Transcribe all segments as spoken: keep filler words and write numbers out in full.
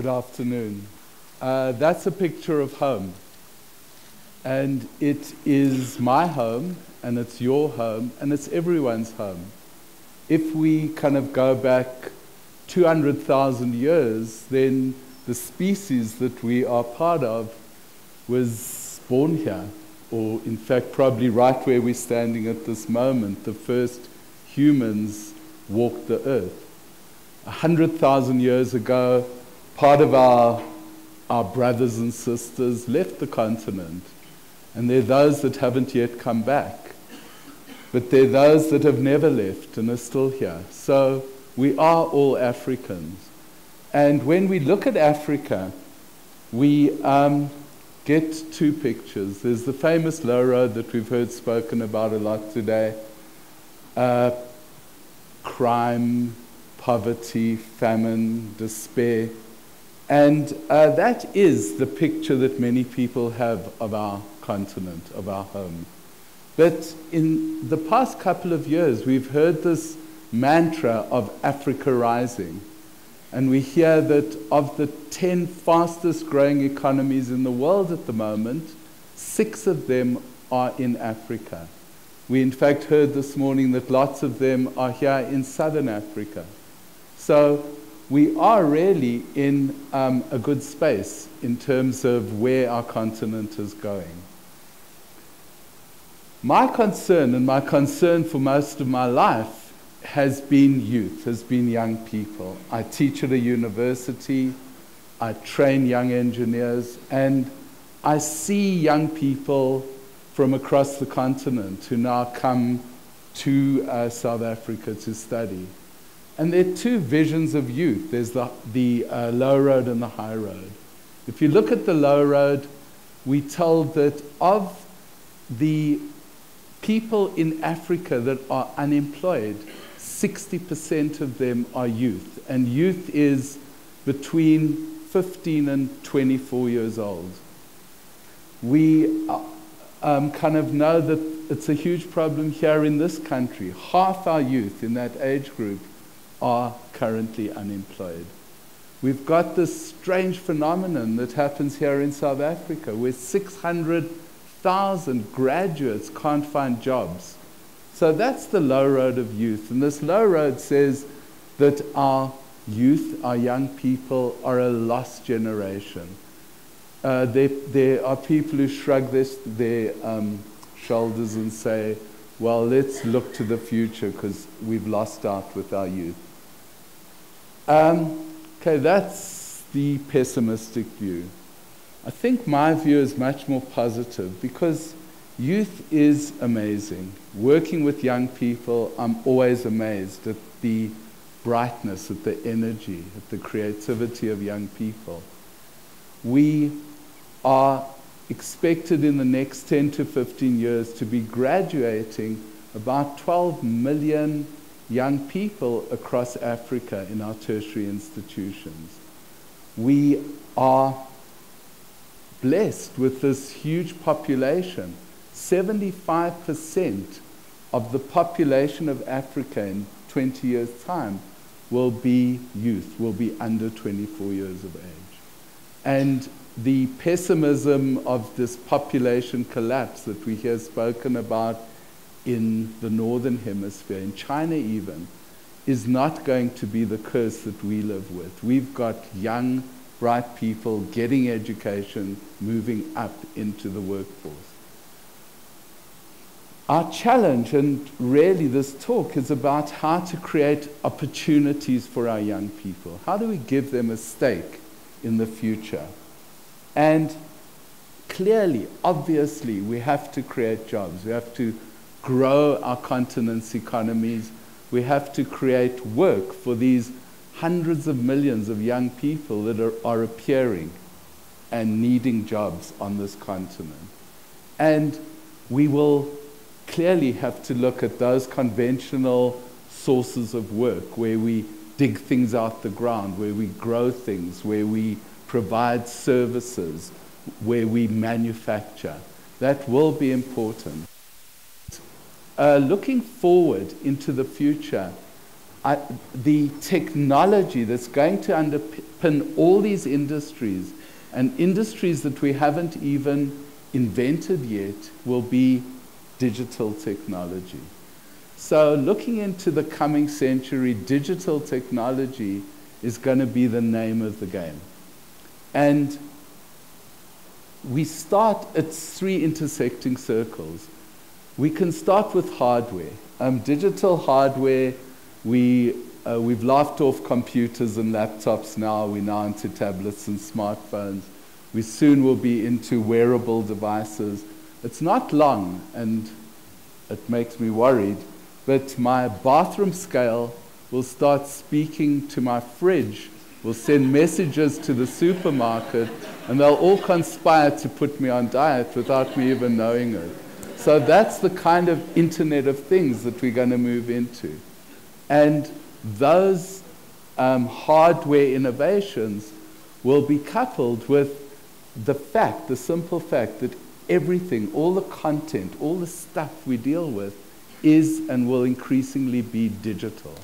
Good afternoon. Uh, that's a picture of home. And it is my home, and it's your home, and it's everyone's home. If we kind of go back two hundred thousand years, then the species that we are part of was born here, or in fact, probably right where we're standing at this moment. The first humans walked the earth. A hundred thousand years ago, part of our, our brothers and sisters left the continent, and there are those that haven't yet come back. But there are those that have never left and are still here. So we are all Africans. And when we look at Africa, we um, get two pictures. There's the famous low road that we've heard spoken about a lot today. Uh, crime, poverty, famine, despair. And uh, that is the picture that many people have of our continent, of our home. But in the past couple of years, we've heard this mantra of Africa rising. And we hear that of the ten fastest growing economies in the world at the moment, six of them are in Africa. We in fact heard this morning that lots of them are here in southern Africa. So we are really in um, a good space in terms of where our continent is going. My concern, and my concern for most of my life, has been youth, has been young people. I teach at a university, I train young engineers, and I see young people from across the continent who now come to uh, South Africa to study. And there are two visions of youth. There's the, the uh, low road and the high road. If you look at the low road, we're told that of the people in Africa that are unemployed, sixty percent of them are youth, and youth is between fifteen and twenty-four years old. We um, kind of know that it's a huge problem here in this country. Half our youth in that age group are currently unemployed. We've got this strange phenomenon that happens here in South Africa where six hundred thousand graduates can't find jobs. So that's the low road of youth. And this low road says that our youth, our young people, are a lost generation. Uh, they, they are people who shrug their, their um, shoulders and say, well, let's look to the future because we've lost out with our youth. Um, okay, that's the pessimistic view. I think my view is much more positive because youth is amazing. Working with young people, I'm always amazed at the brightness, at the energy, at the creativity of young people. We are expected in the next ten to fifteen years to be graduating about twelve million young people across Africa in our tertiary institutions. We are blessed with this huge population. seventy-five percent of the population of Africa in twenty years' time will be youth, will be under twenty-four years of age. And the pessimism of this population collapse that we hear spoken about in the northern hemisphere, in China even, is not going to be the curse that we live with. We've got young, bright people getting education, moving up into the workforce. Our challenge, and really this talk, is about how to create opportunities for our young people. How do we give them a stake in the future? And clearly, obviously, we have to create jobs. We have to grow our continent's economies. We have to create work for these hundreds of millions of young people that are, are appearing and needing jobs on this continent. And we will clearly have to look at those conventional sources of work where we dig things out the ground, where we grow things, where we provide services, where we manufacture. That will be important. Uh, looking forward into the future, I, the technology that's going to underpin underpin all these industries, and industries that we haven't even invented yet will be digital technology. So looking into the coming century, digital technology is going to be the name of the game. And we start at three intersecting circles. We can start with hardware. Um, digital hardware, we, uh, we've laughed off computers and laptops now. We're now into tablets and smartphones. We soon will be into wearable devices. It's not long, and it makes me worried, but my bathroom scale will start speaking to my fridge, will send messages to the supermarket, and they'll all conspire to put me on diet without me even knowing it. So that's the kind of Internet of Things that we're going to move into. And those um, hardware innovations will be coupled with the fact, the simple fact, that everything, all the content, all the stuff we deal with is and will increasingly be digital.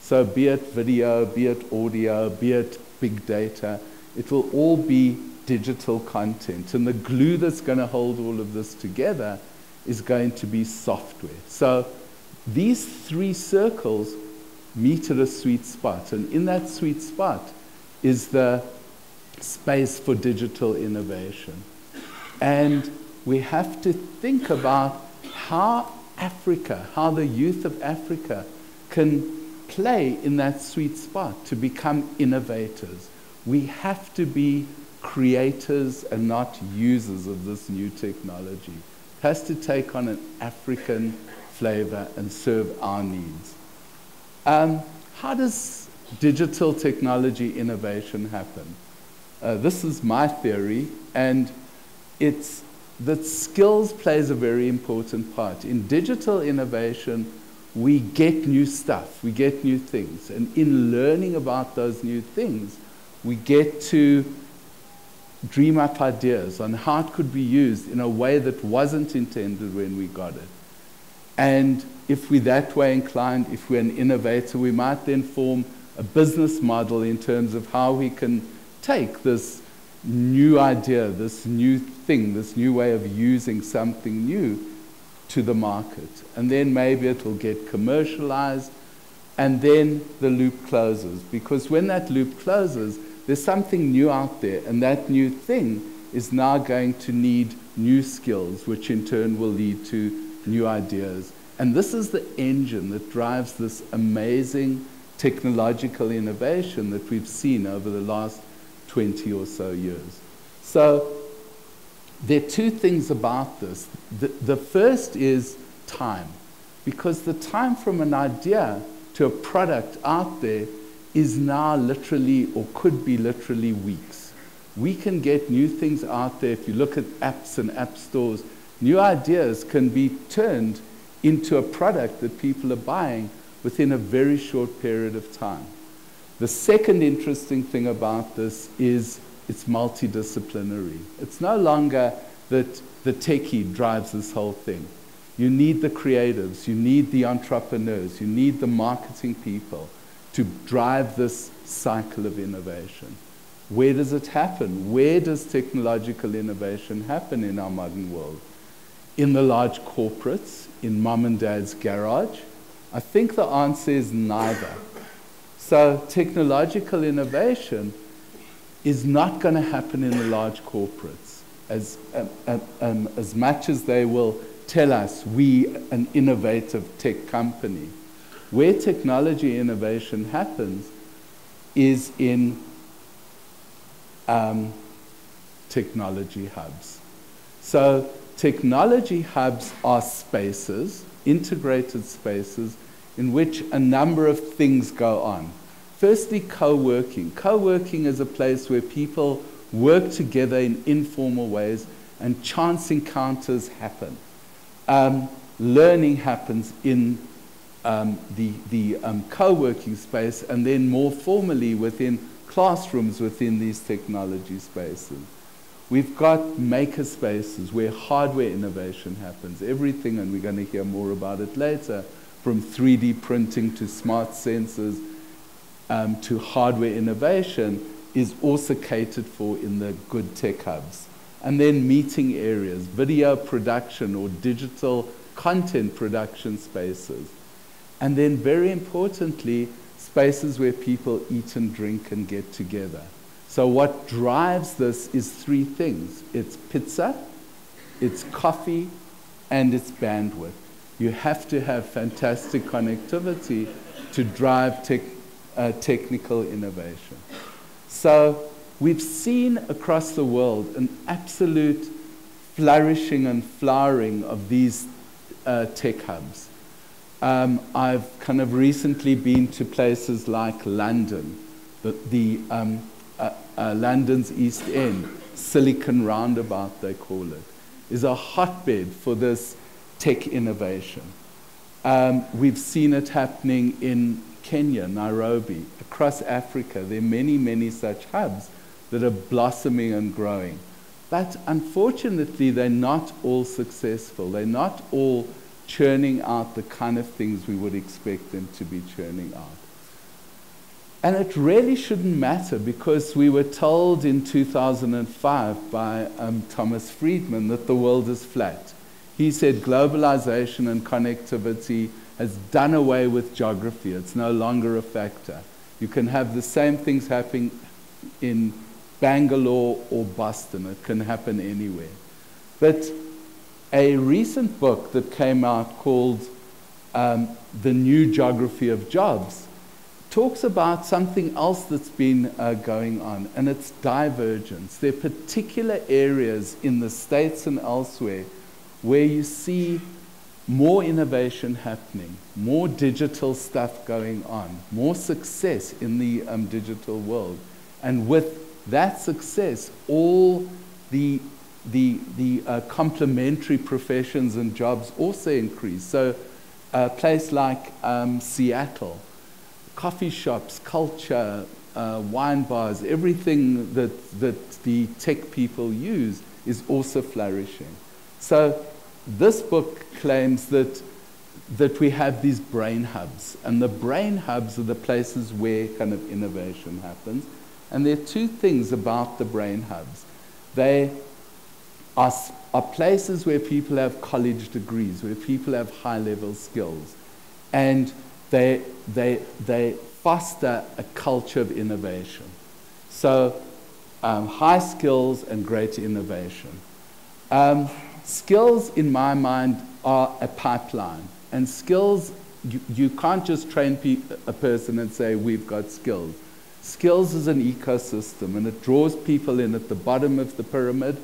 So be it video, be it audio, be it big data, it will all be digital content. And the glue that's going to hold all of this together is going to be software. So these three circles meet at a sweet spot. And in that sweet spot is the space for digital innovation. And we have to think about how Africa, how the youth of Africa can play in that sweet spot to become innovators. We have to be creators and not users of this new technology. It has to take on an African flavor and serve our needs. Um, how does digital technology innovation happen? Uh, this is my theory, and it's that skills plays a very important part. In digital innovation, we get new stuff, we get new things. And in learning about those new things, we get to dream up ideas on how it could be used in a way that wasn't intended when we got it. And if we're that way inclined, if we're an innovator, we might then form a business model in terms of how we can take this new idea, this new thing, this new way of using something new to the market. And then maybe it'll get commercialized, and then the loop closes. Because when that loop closes, there's something new out there, and that new thing is now going to need new skills, which in turn will lead to new ideas. And this is the engine that drives this amazing technological innovation that we've seen over the last twenty or so years. So there are two things about this. The, the first is time, because the time from an idea to a product out there is now literally, or could be literally, weeks. We can get new things out there. If you look at apps and app stores, new ideas can be turned into a product that people are buying within a very short period of time. The second interesting thing about this is it's multidisciplinary. It's no longer that the techie drives this whole thing. You need the creatives, you need the entrepreneurs, you need the marketing people to drive this cycle of innovation. Where does it happen? Where does technological innovation happen in our modern world? In the large corporates, in mom and dad's garage? I think the answer is neither. So technological innovation is not going to happen in the large corporates. As, um, um, um, as much as they will tell us, we, an innovative tech company, where technology innovation happens is in um, technology hubs. So technology hubs are spaces, integrated spaces, in which a number of things go on. Firstly, co-working. Co-working is a place where people work together in informal ways and chance encounters happen. Um, learning happens in um, the, the um, co-working space, and then more formally within classrooms within these technology spaces. We've got maker spaces where hardware innovation happens. Everything, and we're going to hear more about it later, from three D printing to smart sensors um, to hardware innovation is also catered for in the good tech hubs. And then meeting areas, video production or digital content production spaces. And then very importantly, spaces where people eat and drink and get together. So what drives this is three things. It's pizza, it's coffee, and it's bandwidth. You have to have fantastic connectivity to drive tech, uh, technical innovation. So we've seen across the world an absolute flourishing and flowering of these uh, tech hubs. Um, I've kind of recently been to places like London, the, the um, uh, uh, London's East End, Silicon Roundabout they call it, is a hotbed for this tech innovation. Um, we've seen it happening in Kenya, Nairobi, across Africa. There are many, many such hubs that are blossoming and growing. But unfortunately, they're not all successful. They're not all churning out the kind of things we would expect them to be churning out. And it really shouldn't matter, because we were told in two thousand five by um, Thomas Friedman that the world is flat. He said globalization and connectivity has done away with geography. It's no longer a factor. You can have the same things happening in Bangalore or Boston. It can happen anywhere. But a recent book that came out called um, The New Geography of Jobs talks about something else that's been uh, going on, and it's divergence. There are particular areas in the States and elsewhere where you see more innovation happening, more digital stuff going on, more success in the um, digital world. And with that success, all the, the, the uh, complementary professions and jobs also increase. So a place like um, Seattle, coffee shops, culture, uh, wine bars, everything that, that the tech people use is also flourishing. So this book claims that, that we have these brain hubs, and the brain hubs are the places where kind of innovation happens. And there are two things about the brain hubs. They are, are places where people have college degrees, where people have high-level skills, and they, they, they foster a culture of innovation. So um, high skills and greater innovation. Um, Skills, in my mind, are a pipeline. And skills, you, you can't just train pe a person and say, we've got skills. Skills is an ecosystem, and it draws people in at the bottom of the pyramid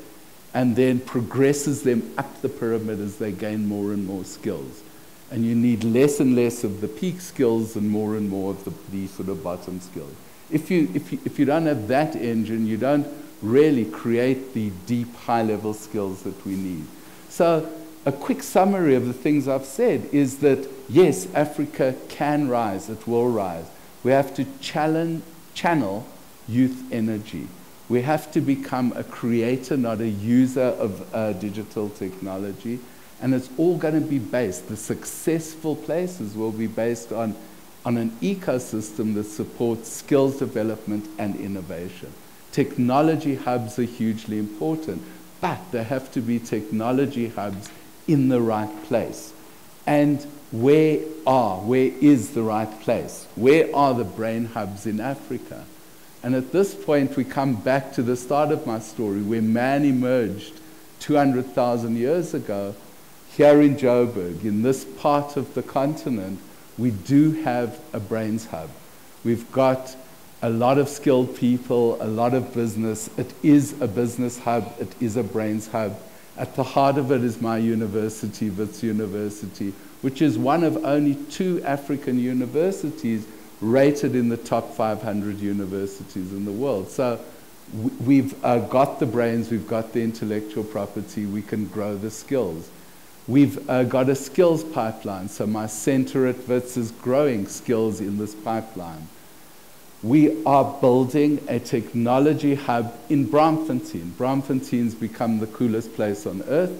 and then progresses them up the pyramid as they gain more and more skills. And you need less and less of the peak skills and more and more of the, the sort of bottom skills. If you, if you, if you don't have that engine, you don't really create the deep, high-level skills that we need. So a quick summary of the things I've said is that, yes, Africa can rise, it will rise. We have to challenge, channel youth energy. We have to become a creator, not a user of uh, digital technology. And it's all going to be based, the successful places will be based on, on an ecosystem that supports skills development and innovation. Technology hubs are hugely important, but they have to be technology hubs in the right place. And where are, where is the right place? Where are the brain hubs in Africa? And at this point, we come back to the start of my story, where man emerged two hundred thousand years ago. Here in Joburg, in this part of the continent, we do have a brains hub. We've got a lot of skilled people, a lot of business. It is a business hub, it is a brains hub. At the heart of it is my university, Wits University, which is one of only two African universities rated in the top five hundred universities in the world. So we've uh, got the brains, we've got the intellectual property, we can grow the skills. We've uh, got a skills pipeline, so my center at Wits is growing skills in this pipeline. We are building a technology hub in Braamfontein. Braamfontein's become the coolest place on earth,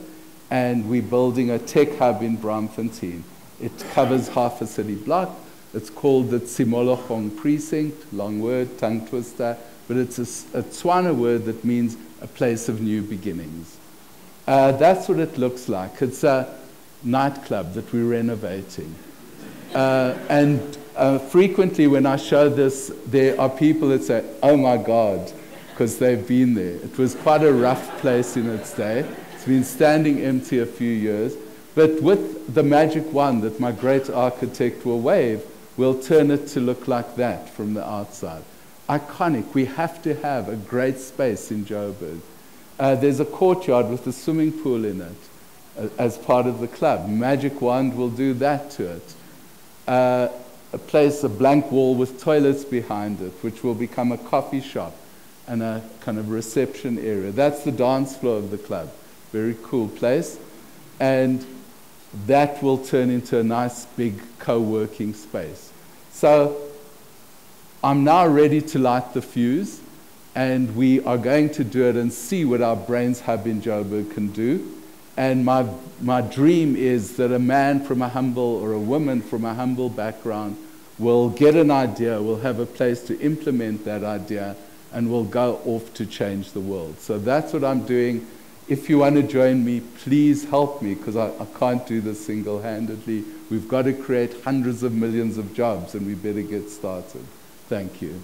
and we're building a tech hub in Braamfontein. It covers half a city block. It's called the Tshimologong Precinct, long word, tongue twister. but it's a, a Tswana word that means a place of new beginnings. Uh, that's what it looks like. It's a nightclub that we're renovating. Uh, and uh, frequently when I show this, there are people that say, oh my God, because they've been there. It was quite a rough place in its day. It's been standing empty a few years. But with the magic wand that my great architect will wave, we'll turn it to look like that from the outside. Iconic. We have to have a great space in Joburg. Uh, there's a courtyard with a swimming pool in it uh, as part of the club. Magic wand will do that to it. Uh, a place, a blank wall with toilets behind it, which will become a coffee shop and a kind of reception area. That's the dance floor of the club. Very cool place. And that will turn into a nice big co-working space. So I'm now ready to light the fuse, and we are going to do it and see what our brains hub in Joburg can do. And my, my dream is that a man from a humble, or a woman from a humble background, will get an idea, will have a place to implement that idea, and will go off to change the world. So that's what I'm doing. If you want to join me, please help me, because I, I can't do this single-handedly. We've got to create hundreds of millions of jobs, and we better get started. Thank you.